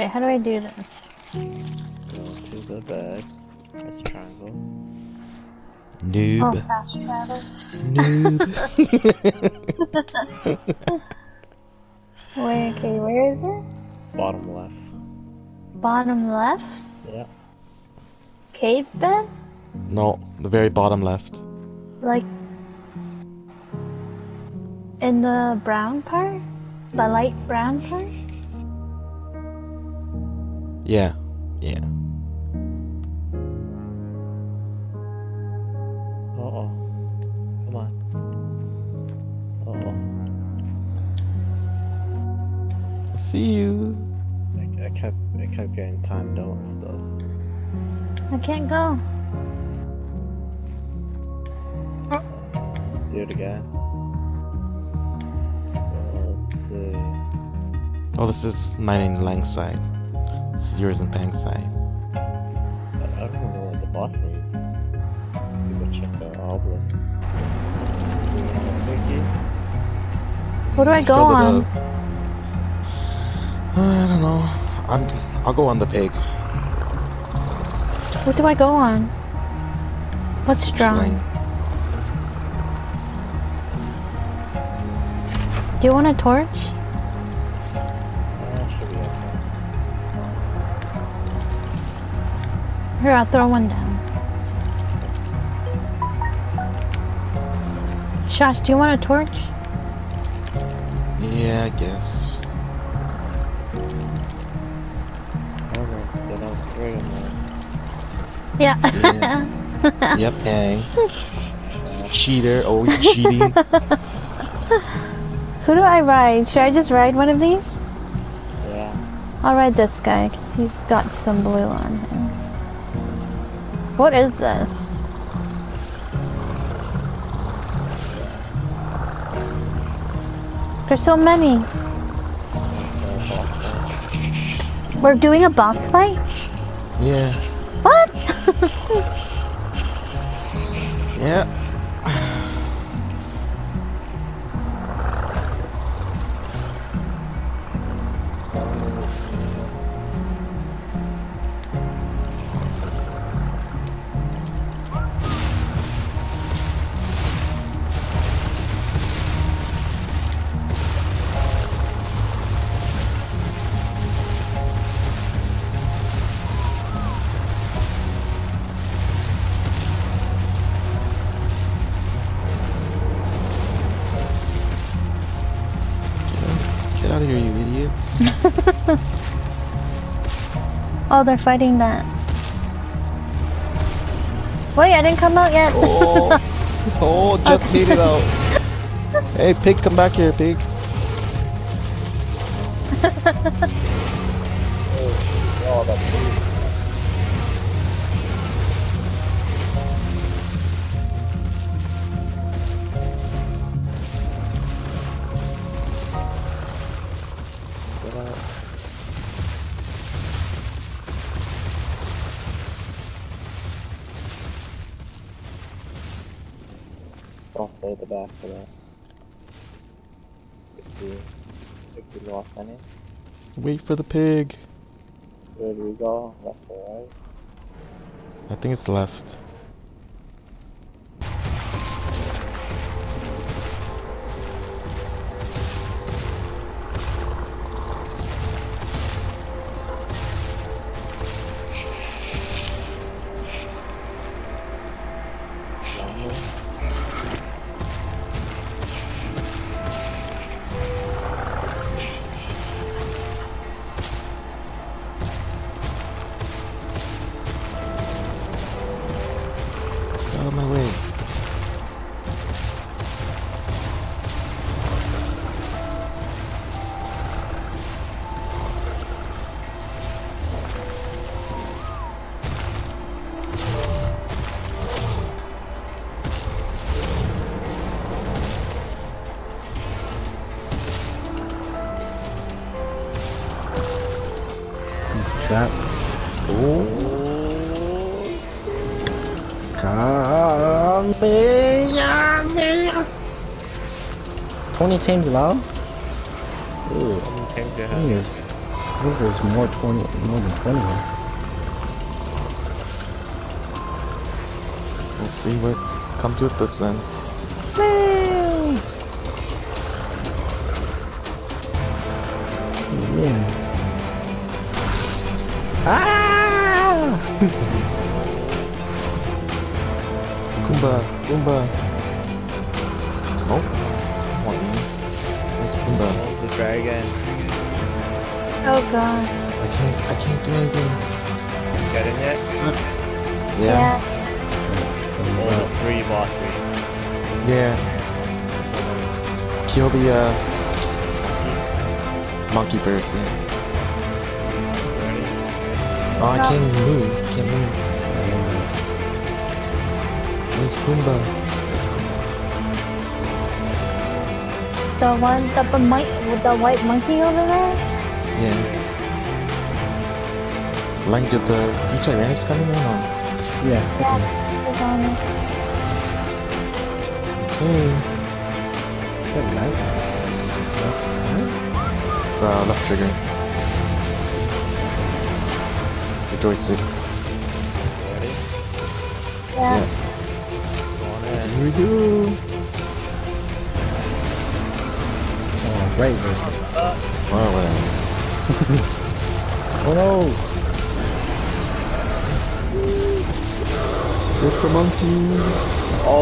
Wait, how do I do this? Go to the back. That's triangle. Noob. Oh, fast travel. Noob. Wait, okay, where is it? Bottom left. Bottom left? Yeah. Cave bed? No, the very bottom left. Like... in the brown part? The light brown part? Yeah, yeah. Uh-oh. Come on. Uh-oh. I see you. I kept getting timed out and stuff. I can't go. Do it again. Let's see. Oh, this is mine in Langside. This is yours in Pangside. I don't know what the boss is. We go check the obelisk. What do I go on? I don't know. I'll go on the pig. What do I go on? What's drawn? Do you want a torch? Here, I'll throw one down. Shash, do you want a torch? Yeah, I guess. Yeah. Yeah. Yep, hey. Cheater, always cheating. Who do I ride? Should I just ride one of these? Yeah. I'll ride this guy. He's got some blue on him. What is this? There's so many. We're doing a boss fight? Yeah. What? Yeah. Oh, they're fighting that. Wait, I didn't come out yet. Oh, just made it out. Hey, pig, come back here, pig. Oh, that's cool. The back for that. If you lost any. Wait for the pig. Where do we go? Left or right? I think it's left. How many times now? Ooh. I think there's more than 20 here. We'll see what comes with this then. Yeah. Ah! Goomba, Goomba. Oh, one. There's Goomba. Oh, the dragon. Oh god. I can't do anything. Got in there? Stuck. Yeah. Oh, three ball three. Yeah. Kill the monkey first, yeah. Oh, I can't even move. Can't move. Where's Pumbaa? The one with the white monkey over there? Yeah. Like, did the T-Rex coming in or? Yeah. Okay. Good night. Left trigger. The joystick. Ready? Yeah. Go on in. Here we go. Oh, right versus. Oh, whatever. Oh no! Look for monkeys! Oh!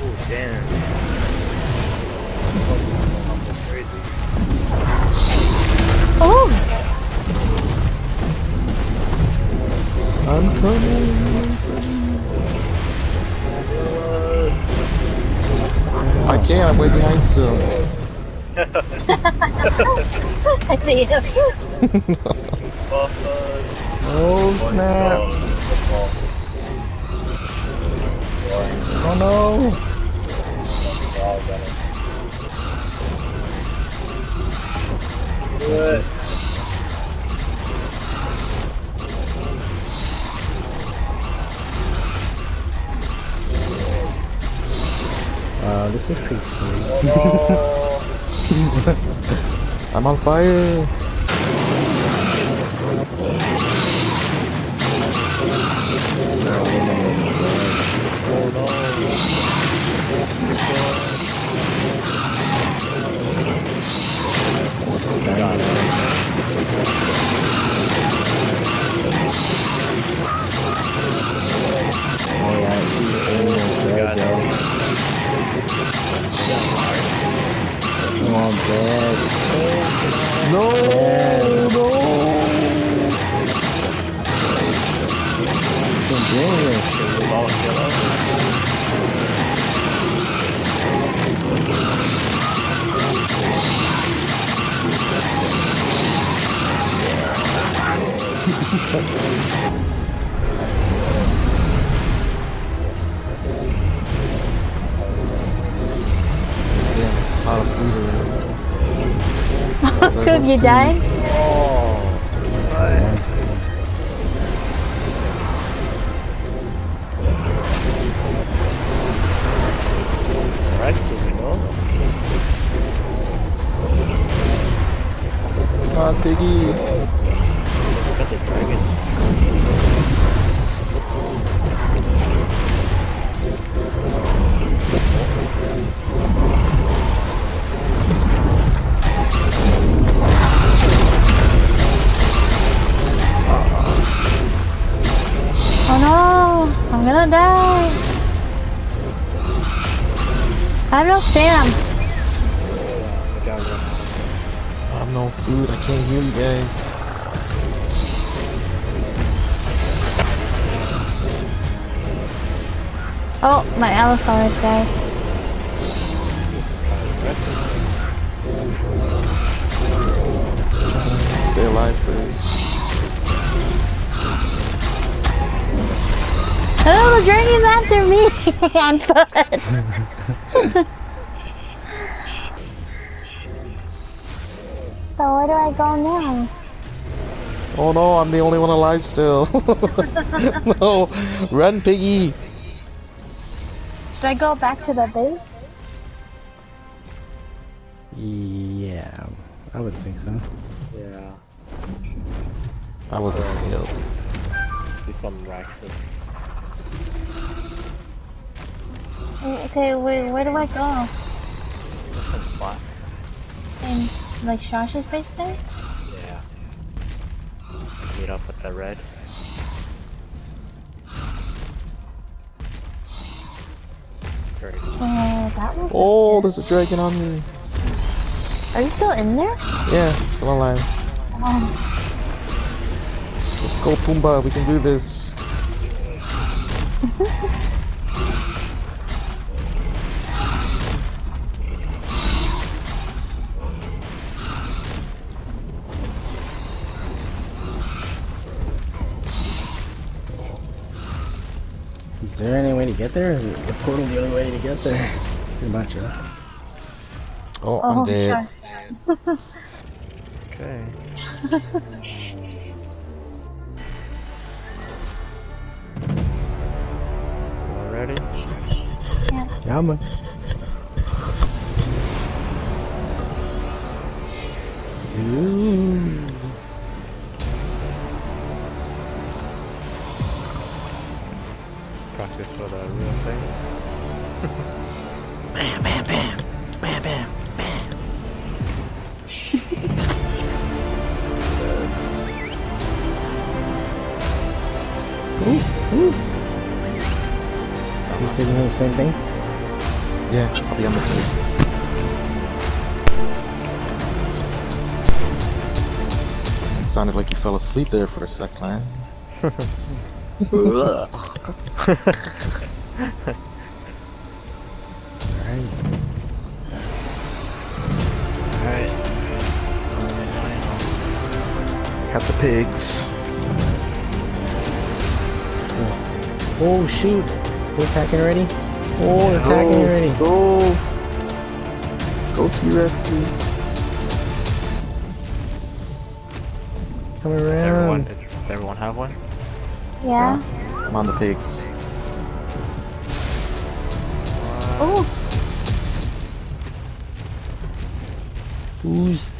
Oh damn! Oh! I'm coming! I can't, I'm way behind still. I see you. Oh snap! Oh no! Do it. This is pretty sweet. Oh, no. I'm on fire! Koob, you died? Oh, nice. Come on, piggy. Look at the dragon. Oh no, I'm gonna die. I'm no Sam. I'm no food, I can't hear you guys. Oh, my elephant is dead. Stay alive, please. Oh, the dragon's after me! I'm foot! So where do I go now? Oh no, I'm the only one alive still. No! Run, piggy! Should I go back to the base? Yeah. I would think so. Yeah. I wasn't ill. He's some Raxus. Okay, wait, where do I go? This is black. And, like, Shasha's base there? Yeah. Meet up with the red. That one? Oh, there's a dragon on me. Are you still in there? Yeah, I'm still alive. Let's go, Pumbaa, we can do this. Is there any way to get there? Is the portal the only way to get there? Pretty much, huh? Oh, I'm dead. Okay. All ready? Yeah. I'm a... practice for the real thing. Bam, bam, bam, bam, bam, bam. Ooh, ooh. Are you still doing the same thing? Yeah, I'll be on the team. It sounded like you fell asleep there for a sec, man. Alright. Alright. Got the pigs. Oh, oh shoot. They're attacking already? Oh, they're attacking already. Go. Go T-Rexes. Come around. Does everyone have one? Yeah. I'm on the pigs. Oh! Boost.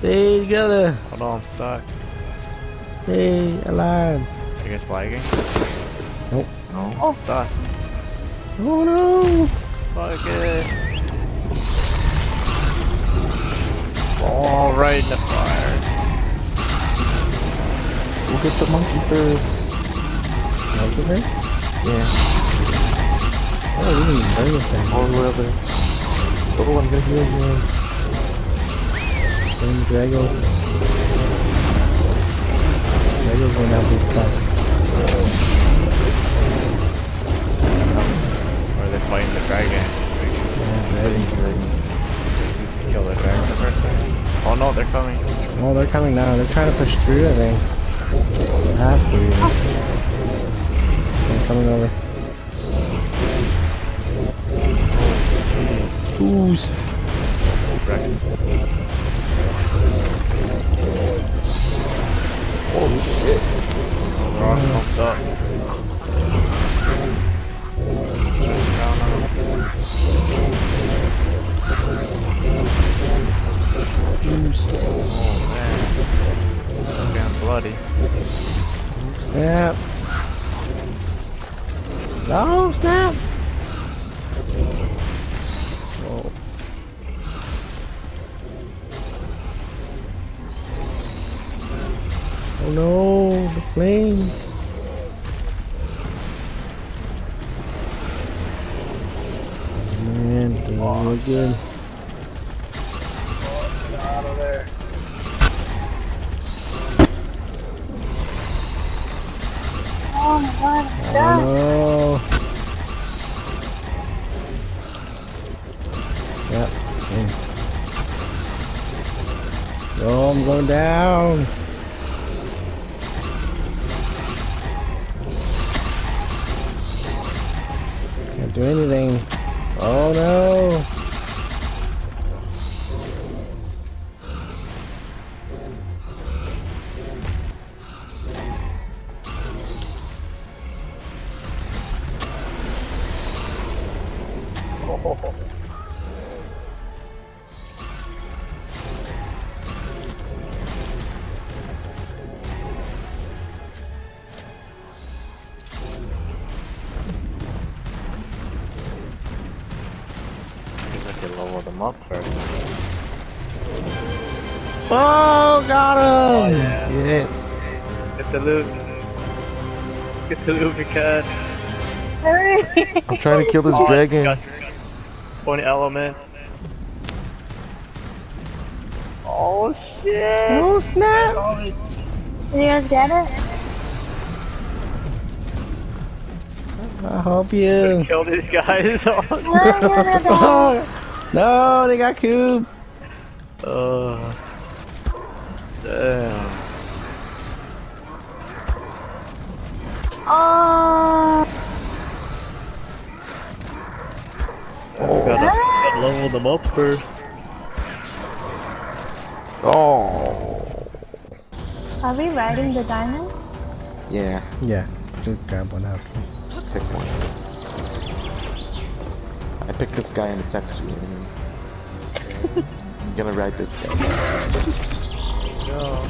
Stay together. Hold on, I'm stuck. Stay alive. Are you guys lagging? Nope. No. Oh. Stuck. Oh no! Fuck it. Oh, right in the fire. We'll get the monkey first. Monkey first? Yeah. Oh, we didn't burn this thing. All leather. Oh, I'm gonna heal this. And Drago. Drago's going out with fun. Or are they fighting the dragon? Yeah, dragon. Just kill the dragon first. Oh no, they're coming. Oh, they're coming now. They're trying to push through, I think. It has to be. Oh. Coming over. Boost. Holy shit. They're all pumped up. Boost. Oh man. Damn bloody. Snap. Oh, snap! Oh. Oh no, the flames. Man, they're all good. Oh no! Yep. Oh, I'm going down. Can't do anything. Oh no! have to lower them up first. Oh, got him! Oh, yeah. Yes. Get the loot. Get the loot, because I'm trying to kill this dragon. Got you. One element. Oh shit! Oh snap! You guys get it? I hope you kill these guys. No, they got Koob. Damn. Oh. Gotta level them up first. Oh. Are we riding the diamond? Yeah. Yeah. Just grab one out. Just pick one. I picked this guy in the text room. I'm gonna ride this guy. Go.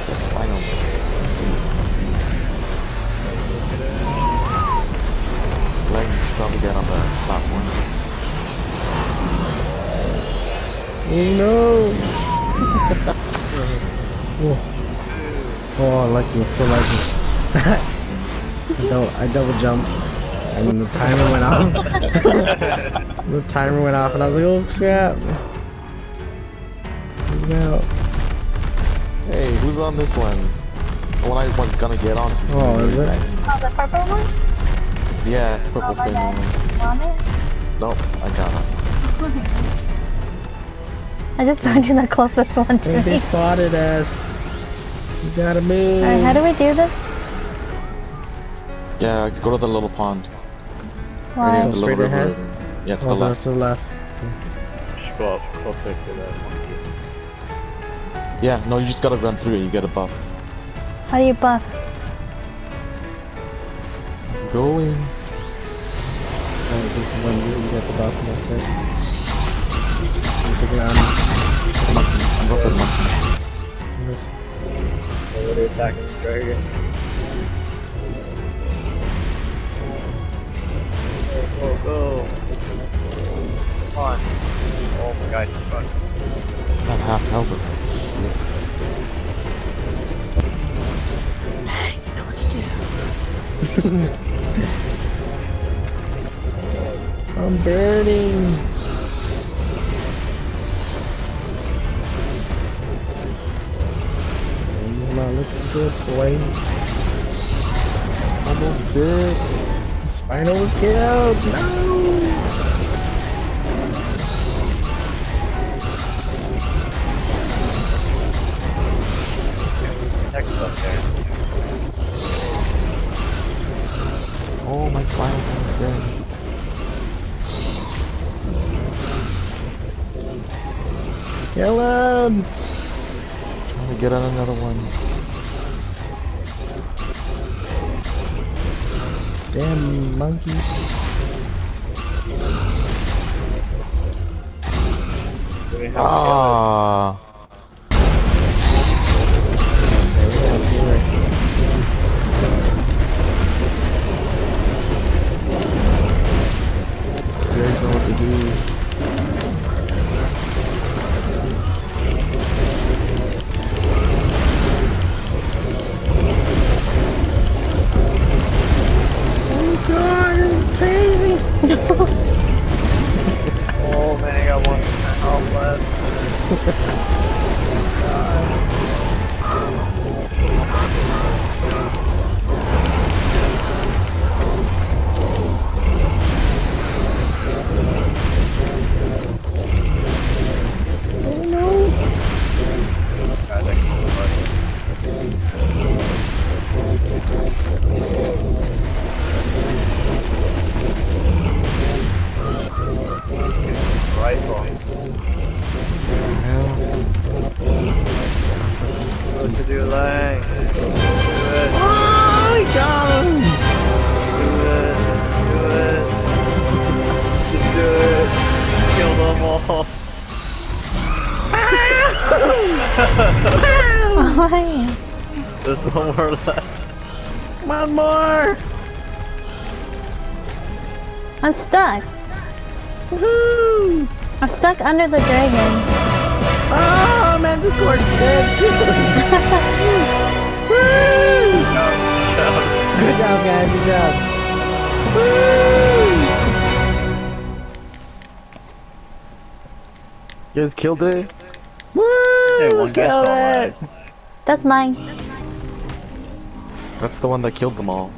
That's final. Probably get on the top one. No! Oh, lucky, so lucky. I double jumped, and then the timer went off. The timer went off, and I was like, oh crap! No. Hey, who's on this one? The one I was gonna get on. Oh, is it? Oh, the purple one? Yeah, it's purple thing. Nope, I got it. I just found you the closest one to me. They spotted us. You gotta move. Alright, how do we do this? Yeah, go to the little pond. Why? Right, the little river. Yeah, to the left. To the left. Spot. I'll take you there. Yeah, no, you just gotta run through it. You get a buff. How do you buff? Going. This is when you get the balcony upstairs. I'm up for the monkey. They're really attacking the dragon. Go, go, go. Come on. Oh my god, he's stuck. I'm half held it. You know what to do. I'm burning. I'm not looking good, boys. Almost dead. Spino was killed. No. Next up there. Oh, my spinal is dead. Kill him! Trying to get on another one. Damn monkey. Ah. Why? There's one more left. Come on, more! I'm stuck. Woohoo! I'm stuck under the dragon. Oh, Manticore's dead too! Woo! Good job, guys, good job. Woo! You guys killed it? Woo! Hey, killed it! That's mine. That's the one that killed them all.